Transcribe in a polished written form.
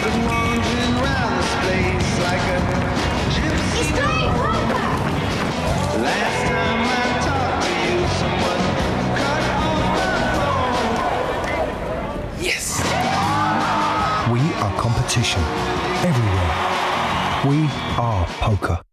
We are competition everywhere. We are poker.